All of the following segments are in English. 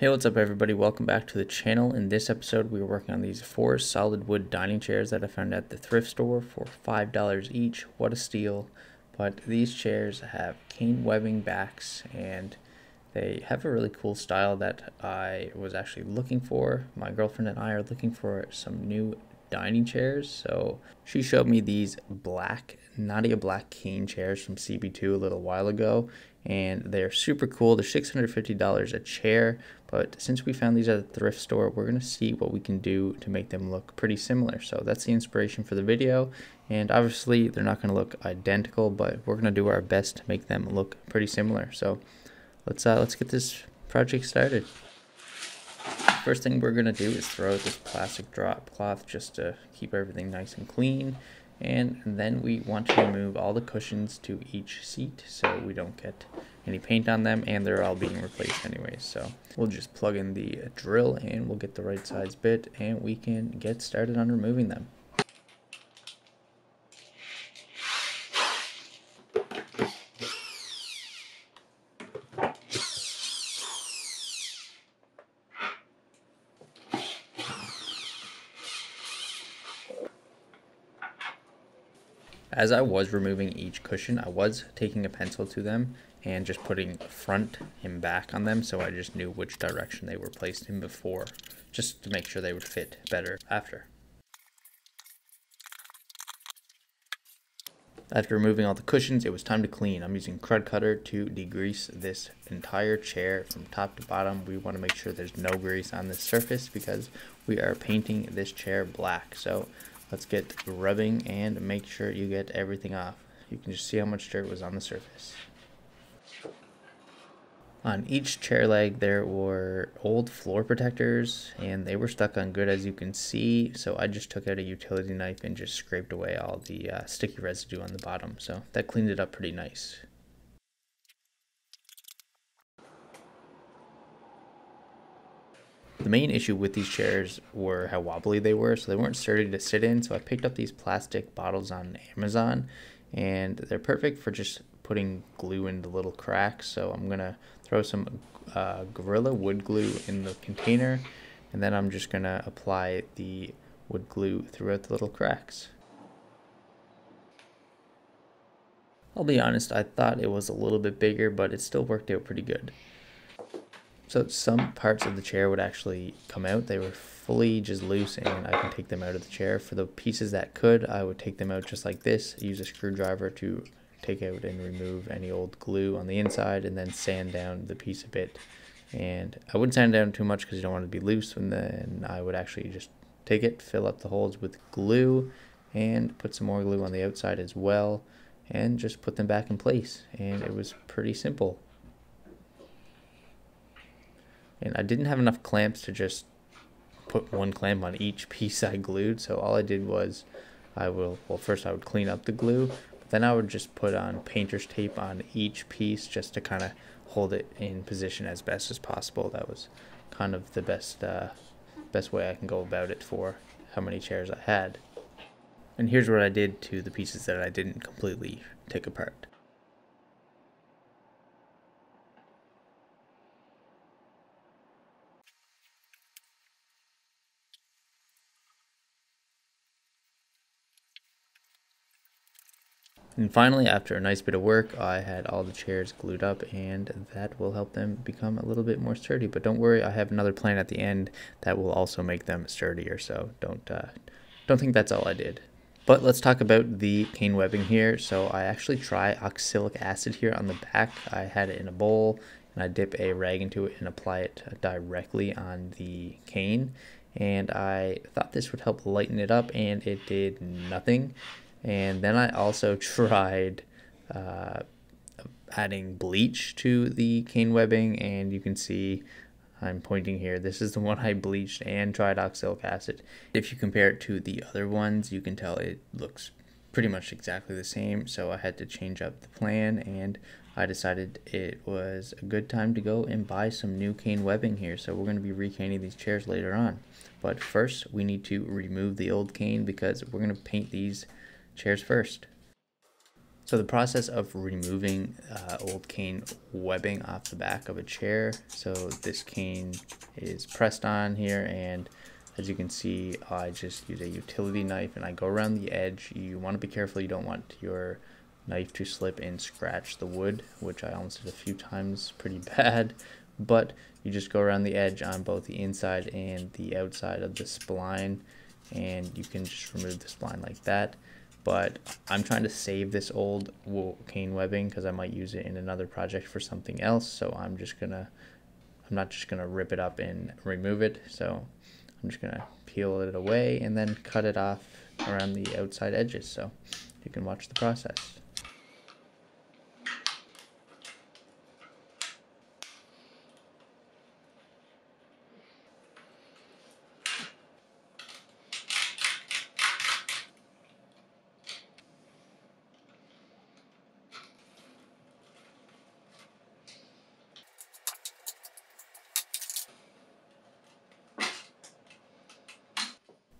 Hey, what's up everybody, welcome back to the channel. In this episode we are working on these 4 solid wood dining chairs that I found at the thrift store for $5 each. What a steal. But these chairs have cane webbing backs and they have a really cool style that I was actually looking for. My girlfriend and I are looking for some new dining chairs, so she showed me these Nadia Black Cane Chairs from CB2 a little while ago. And they're super cool. They're $650 a chair, but since we found these at a thrift store, we're gonna see what we can do to make them look pretty similar. So that's the inspiration for the video, and obviously they're not gonna look identical, but we're gonna do our best to make them look pretty similar. So let's get this project started. First thing we're gonna do is throw out this plastic drop cloth just to keep everything nice and clean. And then we want to remove all the cushions to each seat so we don't get any paint on them, and they're all being replaced anyways. So we'll just plug in the drill and we'll get the right size bit and we can get started on removing them. As I was removing each cushion, I was taking a pencil to them and just putting front and back on them, so I just knew which direction they were placed in before, just to make sure they would fit better after. After removing all the cushions, it was time to clean. I'm using crud cutter to degrease this entire chair from top to bottom. We want to make sure there's no grease on this surface because we are painting this chair black. So let's get rubbing and make sure you get everything off. You can just see how much dirt was on the surface. On each chair leg there were old floor protectors and they were stuck on good, as you can see. So I just took out a utility knife and just scraped away all the sticky residue on the bottom. So that cleaned it up pretty nice. The main issue with these chairs were how wobbly they were, so they weren't sturdy to sit in. So I picked up these plastic bottles on Amazon and they're perfect for just putting glue into little cracks. So I'm gonna throw some Gorilla wood glue in the container and then I'm just gonna apply the wood glue throughout the little cracks. I'll be honest, I thought it was a little bit bigger, but it still worked out pretty good. So some parts of the chair would actually come out. They were fully just loose and I can take them out of the chair. For the pieces that could, I would take them out just like this, use a screwdriver to take out and remove any old glue on the inside, and then sand down the piece a bit. And I wouldn't sand down too much because you don't want it to be loose, and then I would actually just take it, fill up the holes with glue and put some more glue on the outside as well and just put them back in place. And it was pretty simple. And I didn't have enough clamps to just put one clamp on each piece I glued, so all I did was first I would clean up the glue, but then I would just put on painter's tape on each piece just to kind of hold it in position as best as possible. That was kind of the best way I can go about it for how many chairs I had. And here's what I did to the pieces that I didn't completely take apart. And finally, after a nice bit of work, I had all the chairs glued up, and that will help them become a little bit more sturdy. But don't worry, I have another plan at the end that will also make them sturdier, so don't think that's all I did. But let's talk about the cane webbing here. So I actually try oxalic acid here on the back. I had it in a bowl, and I dip a rag into it and apply it directly on the cane. And I thought this would help lighten it up, and it did nothing. And then I also tried adding bleach to the cane webbing, and you can see I'm pointing here. This is the one I bleached and tried oxalic acid. If you compare it to the other ones, you can tell it looks pretty much exactly the same, so I had to change up the plan, and I decided it was a good time to go and buy some new cane webbing here. So we're going to be recaning these chairs later on, but first we need to remove the old cane because we're going to paint these chairs first. So the process of removing old cane webbing off the back of a chair. So this cane is pressed on here, and as you can see, I just use a utility knife and I go around the edge. You want to be careful. You don't want your knife to slip and scratch the wood, which I almost did a few times pretty bad, but you just go around the edge on both the inside and the outside of the spline, and you can just remove the spline like that. But I'm trying to save this old wool cane webbing because I might use it in another project for something else, so I'm not just gonna rip it up and remove it. So I'm just gonna peel it away and then cut it off around the outside edges, so you can watch the process.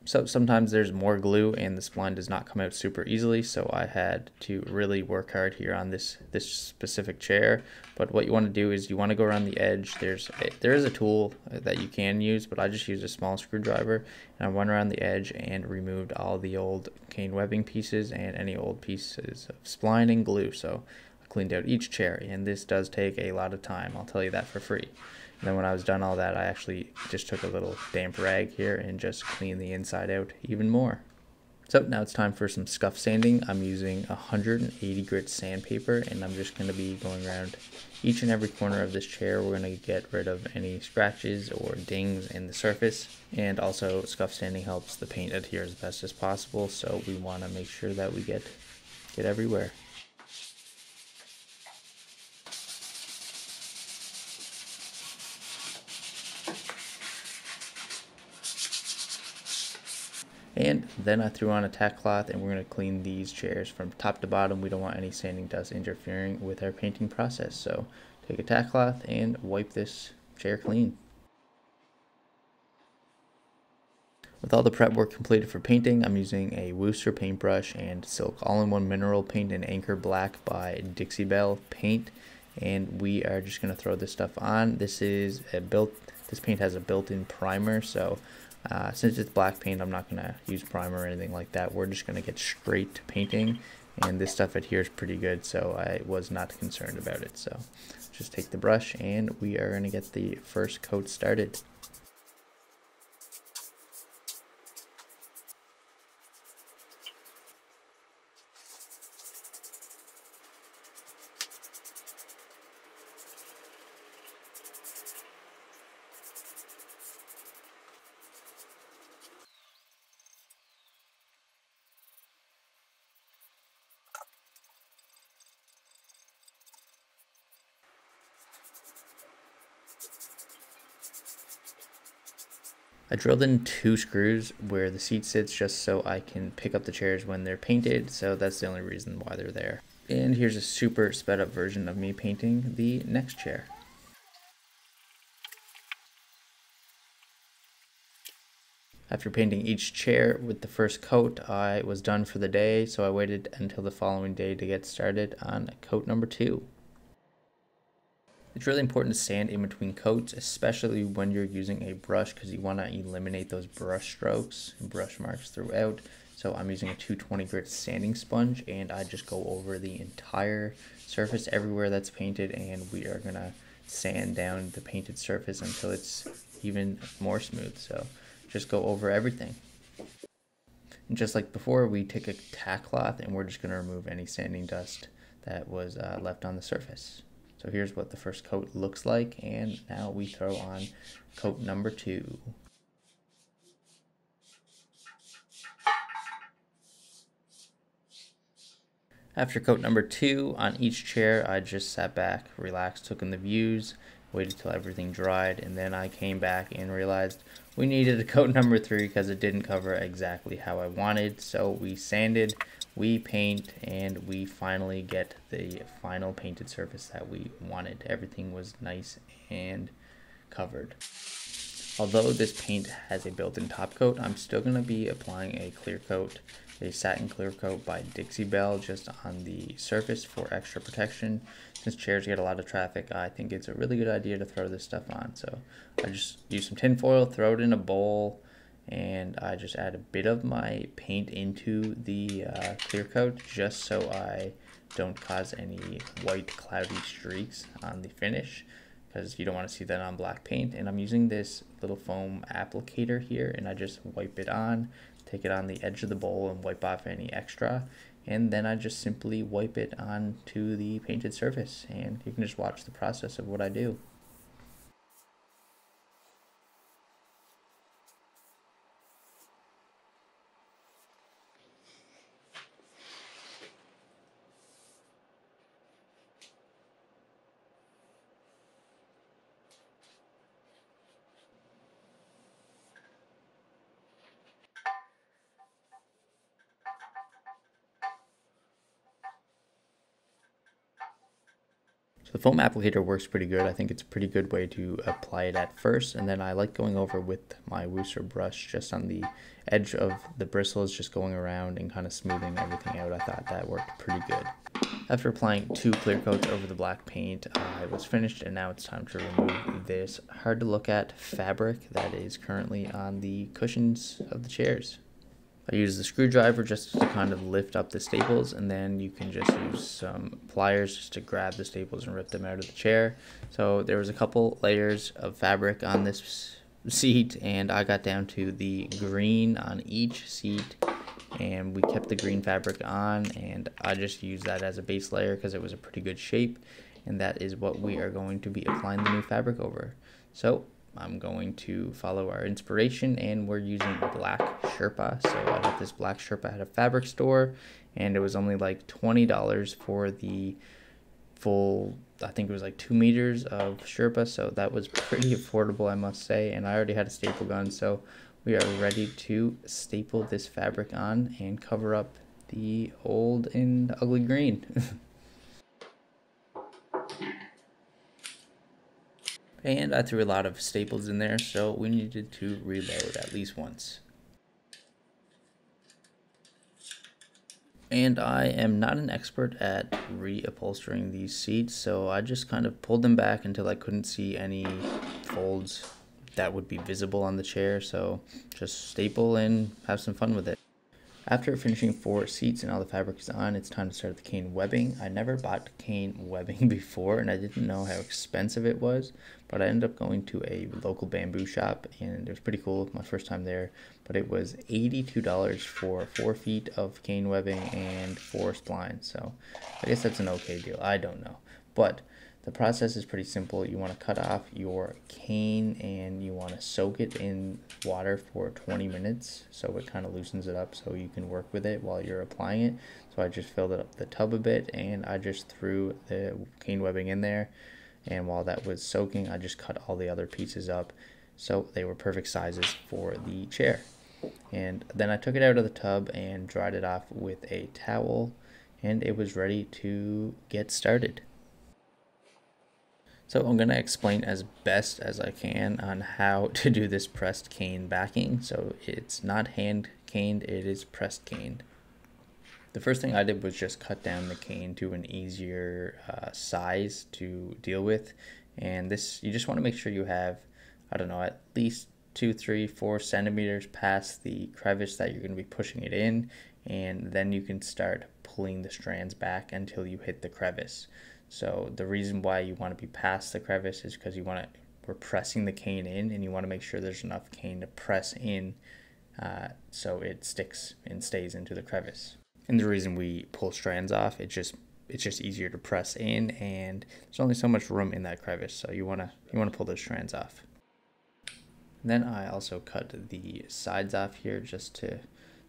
So sometimes there's more glue and the spline does not come out super easily, so I had to really work hard here on this specific chair. But what you want to do is you want to go around the edge. There is a tool that you can use, but I just used a small screwdriver, and I went around the edge and removed all the old cane webbing pieces and any old pieces of spline and glue. So I cleaned out each chair, and this does take a lot of time, I'll tell you that for free. And then when I was done all that, I actually just took a little damp rag here and just cleaned the inside out even more. So now it's time for some scuff sanding. I'm using 180 grit sandpaper, and I'm just going to be going around each and every corner of this chair. We're going to get rid of any scratches or dings in the surface. And also scuff sanding helps the paint adhere as best as possible, so we want to make sure that we get everywhere. And then I threw on a tack cloth, and we're going to clean these chairs from top to bottom. We don't want any sanding dust interfering with our painting process. So take a tack cloth and wipe this chair clean. With all the prep work completed for painting, I'm using a Wooster paintbrush and Silk All-in-One Mineral Paint and Anchor Black by Dixie Belle Paint. And we are just going to throw this stuff on. This paint has a built-in primer, so since it's black paint, I'm not going to use primer or anything like that. We're just going to get straight to painting, and this stuff adheres pretty good, so I was not concerned about it. So just take the brush, and we are going to get the first coat started. I drilled in 2 screws where the seat sits just so I can pick up the chairs when they're painted, so that's the only reason why they're there. And here's a super sped up version of me painting the next chair. After painting each chair with the first coat, I was done for the day, so I waited until the following day to get started on coat number 2. It's really important to sand in between coats, especially when you're using a brush, because you want to eliminate those brush strokes and brush marks throughout. So I'm using a 220 grit sanding sponge, and I just go over the entire surface everywhere that's painted, and we are going to sand down the painted surface until it's even more smooth. So just go over everything. And just like before, we take a tack cloth and we're just going to remove any sanding dust that was left on the surface. So here's what the first coat looks like, and now we throw on coat number 2. After coat number 2, on each chair, I just sat back, relaxed, took in the views, waited till everything dried, and then I came back and realized we needed a coat number 3 because it didn't cover exactly how I wanted. So we sanded, we paint, and we finally get the final painted surface that we wanted. Everything was nice and covered. Although this paint has a built-in top coat, I'm still going to be applying a clear coat, a satin clear coat by Dixie Belle, just on the surface for extra protection. Since chairs get a lot of traffic, I think it's a really good idea to throw this stuff on. So I just use some tin foil, throw it in a bowl, and I just add a bit of my paint into the clear coat just so I don't cause any white cloudy streaks on the finish, because you don't want to see that on black paint. And I'm using this little foam applicator here, and I just wipe it on, take it on the edge of the bowl and wipe off any extra, and then I just simply wipe it onto the painted surface, and you can just watch the process of what I do. So the foam applicator works pretty good. I think it's a pretty good way to apply it at first, and then I like going over with my Wooster brush just on the edge of the bristles, just going around and kind of smoothing everything out. I thought that worked pretty good. After applying two clear coats over the black paint, I was finished, and now it's time to remove this hard to look at fabric that is currently on the cushions of the chairs. I use the screwdriver just to kind of lift up the staples, and then you can just use some pliers just to grab the staples and rip them out of the chair. So there was a couple layers of fabric on this seat, and I got down to the green on each seat, and we kept the green fabric on, and I just used that as a base layer because it was a pretty good shape, and that is what we are going to be applying the new fabric over. So I'm going to follow our inspiration, and we're using black Sherpa. So I got this black Sherpa at a fabric store, and it was only like $20 for the full, I think it was like 2 meters of Sherpa. So that was pretty affordable, I must say. And I already had a staple gun, so we are ready to staple this fabric on and cover up the old and ugly green. And I threw a lot of staples in there, so we needed to reload at least once. And I am not an expert at reupholstering these seats, so I just kind of pulled them back until I couldn't see any folds that would be visible on the chair. So just staple and have some fun with it. After finishing 4 seats and all the fabric is on, it's time to start the cane webbing. I never bought cane webbing before, and I didn't know how expensive it was, but I ended up going to a local bamboo shop, and it was pretty cool, my first time there, but it was $82 for 4 feet of cane webbing and 4 splines, so I guess that's an okay deal, I don't know. But the process is pretty simple. You want to cut off your cane and you want to soak it in water for 20 minutes so it kind of loosens it up so you can work with it while you're applying it. So I just filled up the tub a bit and I just threw the cane webbing in there, and while that was soaking I just cut all the other pieces up so they were perfect sizes for the chair. And then I took it out of the tub and dried it off with a towel, and it was ready to get started. So I'm going to explain as best as I can on how to do this pressed cane backing. So it's not hand caned, it is pressed caned. The first thing I did was just cut down the cane to an easier size to deal with. And this, you just want to make sure you have, I don't know, at least 2, 3, 4 centimeters past the crevice that you're going to be pushing it in. And then you can start pulling the strands back until you hit the crevice. So the reason why you want to be past the crevice is because you want to, we're pressing the cane in, and you want to make sure there's enough cane to press in so it sticks and stays into the crevice. And the reason we pull strands off, it's just easier to press in, and there's only so much room in that crevice, so you want to pull those strands off. And then I also cut the sides off here just to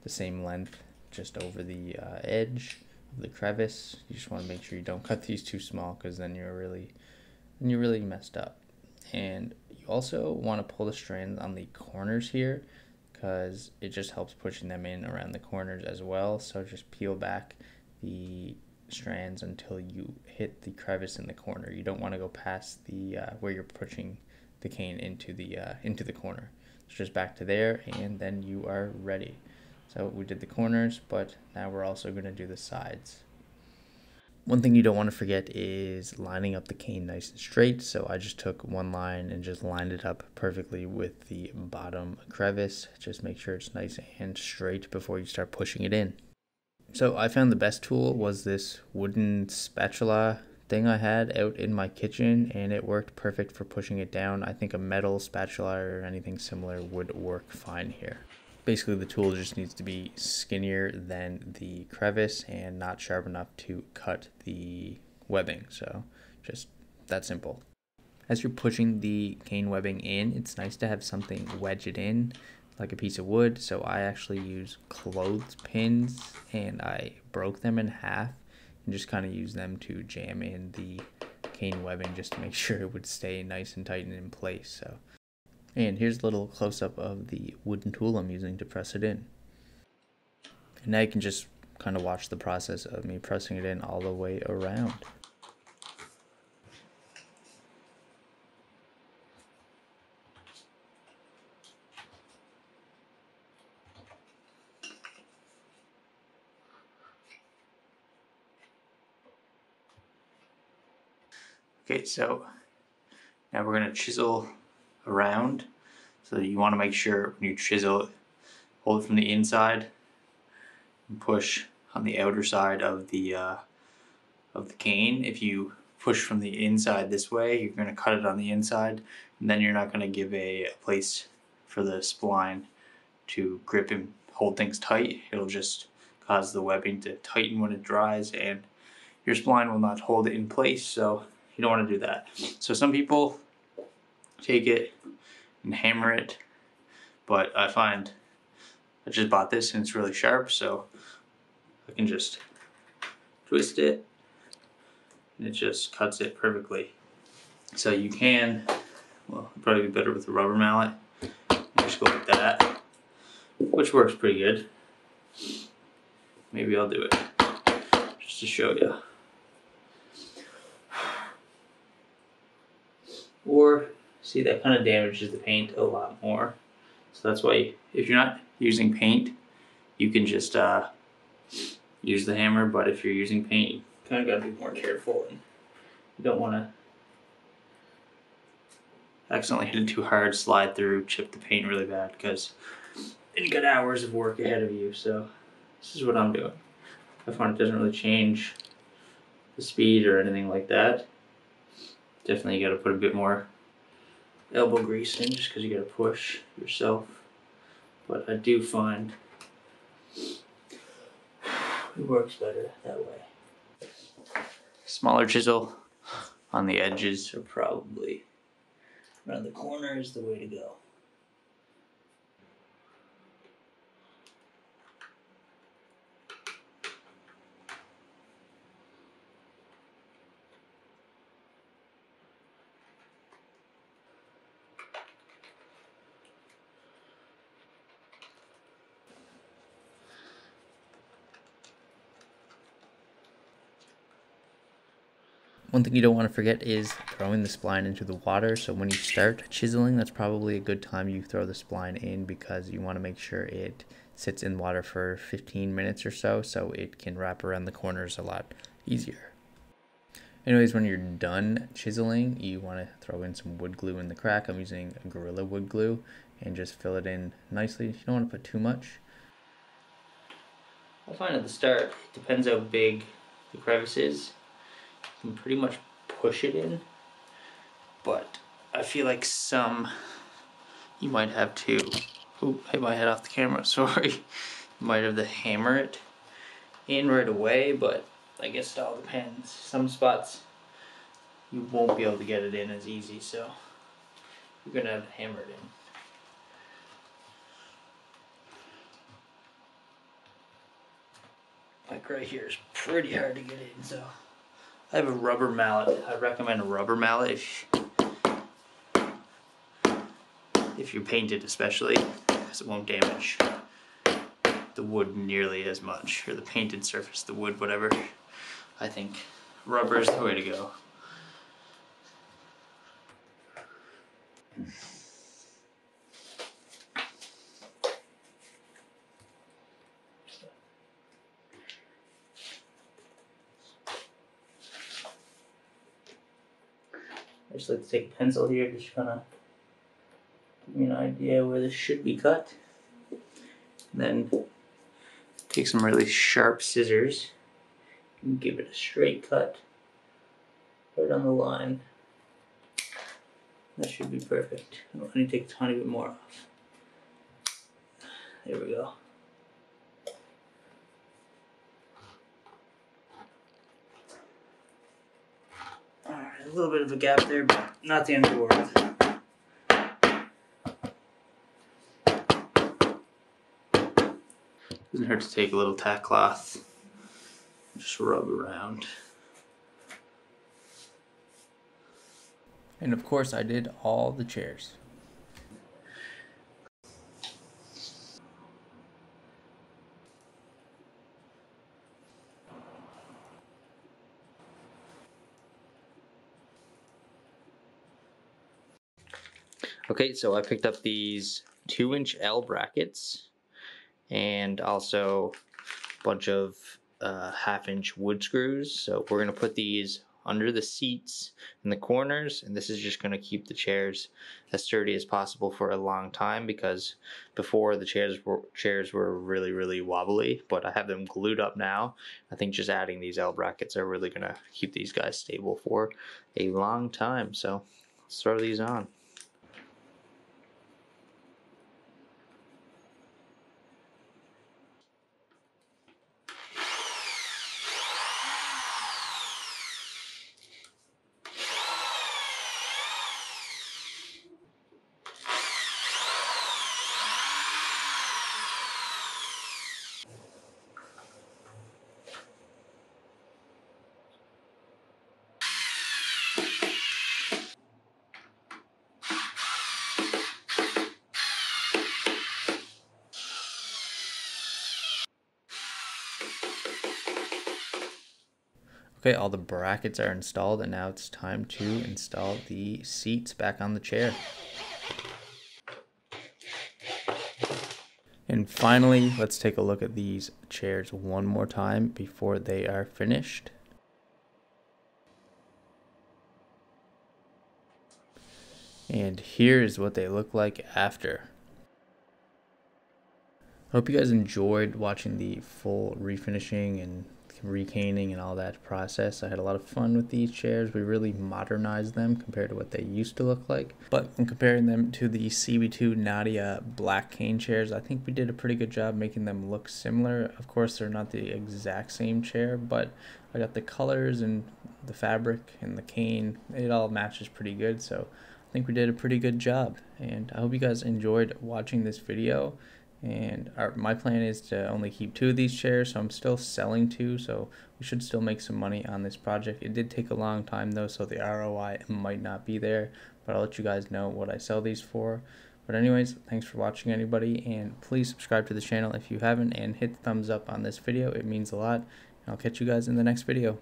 the same length, just over the edge of the crevice. You just want to make sure you don't cut these too small, because then you're really messed up. And you also want to pull the strands on the corners here, because it just helps pushing them in around the corners as well. So just peel back the strands until you hit the crevice in the corner. You don't want to go past the where you're pushing the cane into the corner. So just back to there, and then you are ready. So we did the corners, but now we're also going to do the sides. One thing you don't want to forget is lining up the cane nice and straight. So I just took one line and just lined it up perfectly with the bottom crevice. Just make sure it's nice and straight before you start pushing it in. So I found the best tool was this wooden spatula thing I had out in my kitchen, and it worked perfect for pushing it down. I think a metal spatula or anything similar would work fine here. Basically, the tool just needs to be skinnier than the crevice and not sharp enough to cut the webbing. So just that simple. As you're pushing the cane webbing in, it's nice to have something wedge it in, like a piece of wood. So I actually use clothespins, and I broke them in half and just kind of use them to jam in the cane webbing just to make sure it would stay nice and tight and in place. So. And here's a little close-up of the wooden tool I'm using to press it in. And now you can just kind of watch the process of me pressing it in all the way around. Okay, so now we're going to chisel around. So you want to make sure when you chisel, hold it from the inside and push on the outer side of the cane. If you push from the inside this way, you're going to cut it on the inside, and then you're not going to give a place for the spline to grip and hold things tight. It'll just cause the webbing to tighten when it dries, and your spline will not hold it in place, so you don't want to do that. So some people take it and hammer it, but I find I just bought this and it's really sharp, so I can just twist it and it just cuts it perfectly. So you can, well, probably be better with a rubber mallet. Just go like that, which works pretty good. Maybe I'll do it just to show you. Or see, that kind of damages the paint a lot more. So that's why if you're not using paint, you can just use the hammer, but if you're using paint, you kind of got to be more careful, and you don't want to accidentally hit it too hard, slide through, chip the paint really bad, because then you got hours of work ahead of you. So this is what I'm doing. I find it doesn't really change the speed or anything like that. Definitely got to put a bit more elbow grease in, just because you gotta push yourself. But I do find it works better that way. Smaller chisel on the edges, or probably around the corner, is the way to go. One thing you don't want to forget is throwing the spline into the water. So when you start chiseling, that's probably a good time you throw the spline in, because you want to make sure it sits in water for 15 minutes or so, so it can wrap around the corners a lot easier. Anyways, when you're done chiseling, you want to throw in some wood glue in the crack. I'm using Gorilla wood glue, and just fill it in nicely. You don't want to put too much. I find at the start, it depends how big the crevice is. You can pretty much push it in, but I feel like some, you might have to, oop, I hit my head off the camera, sorry. You might have to hammer it in right away, but I guess it all depends. Some spots you won't be able to get it in as easy, so you're gonna have to hammer it in. Like right here is pretty hard to get in, so. I have a rubber mallet. I recommend a rubber mallet if you paint it, especially, because it won't damage the wood nearly as much, or the painted surface, the wood, whatever. I think rubber is the way to go. just like to take a pencil here, just kind of give me an idea where this should be cut. Then take some really sharp scissors and give it a straight cut right on the line. That should be perfect. I need to take a tiny bit more off. There we go. Alright, a little bit of a gap there, but not the end of the world. Doesn't hurt to take a little tack cloth, just rub around. And of course I did all the chairs. Okay, so I picked up these 2-inch L brackets, and also a bunch of 1/2-inch wood screws. So we're gonna put these under the seats in the corners, and this is just gonna keep the chairs as sturdy as possible for a long time, because before the chairs were really, really wobbly, but I have them glued up now. I think just adding these L brackets are really gonna keep these guys stable for a long time. So let's throw these on. Okay, all the brackets are installed, and now it's time to install the seats back on the chair. And finally, let's take a look at these chairs one more time before they are finished. And here is what they look like after. I hope you guys enjoyed watching the full refinishing and recaning and all that process. I had a lot of fun with these chairs. We really modernized them compared to what they used to look like. But when comparing them to the CB2 Nadia Black Cane Chairs, I think we did a pretty good job making them look similar. Of course, they're not the exact same chair, but I got the colors and the fabric and the cane. It all matches pretty good, so I think we did a pretty good job. And I hope you guys enjoyed watching this video. And my plan is to only keep 2 of these chairs, so I'm still selling 2, so we should still make some money on this project. It did take a long time though, so the ROI might not be there, but I'll let you guys know what I sell these for. But anyways, thanks for watching everybody, and please subscribe to the channel if you haven't, and hit the thumbs up on this video. It means a lot, and I'll catch you guys in the next video.